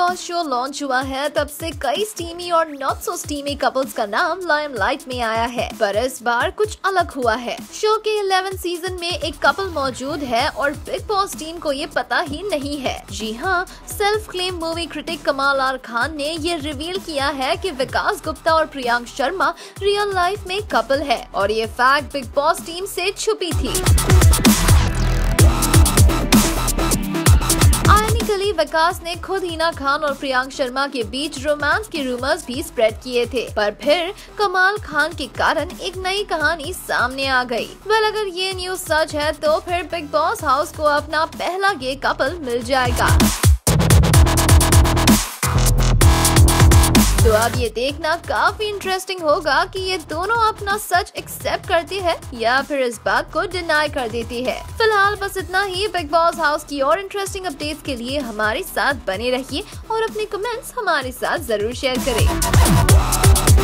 Boss show launch हुआ है तब से कई स्टीमी और नॉट सो स्टीमी कपल्स का नाम लाइमलाइट में आया है, पर इस बार कुछ अलग हुआ है। शो के 11 सीजन में एक कपल मौजूद है और बिग बॉस टीम को ये पता ही नहीं है। जी हाँ, self claim movie critic Kamaal R Khan ने ये रिवील किया है कि विकास गुप्ता और प्रियंक शर्मा रियल लाइफ में कपल है और ये फैक्ट बिग बॉस टीम से छुपी थी। विकास ने खुद हिना खान और प्रियांक शर्मा के बीच रोमांस के रूमर्स भी स्प्रेड किए थे, पर फिर कमाल खान के कारण एक नई कहानी सामने आ गई। वेल, अगर ये न्यूज सच है तो फिर बिग बॉस हाउस को अपना पहला गे कपल मिल जाएगा। तो अब ये देखना काफी इंटरेस्टिंग होगा कि ये दोनों अपना सच एक्सेप्ट करती है या फिर इस बात को डिनाई कर देती है। फिलहाल बस इतना ही। बिग बॉस हाउस की और इंटरेस्टिंग अपडेट्स के लिए हमारे साथ बने रहिए और अपने कमेंट्स हमारे साथ जरूर शेयर करें।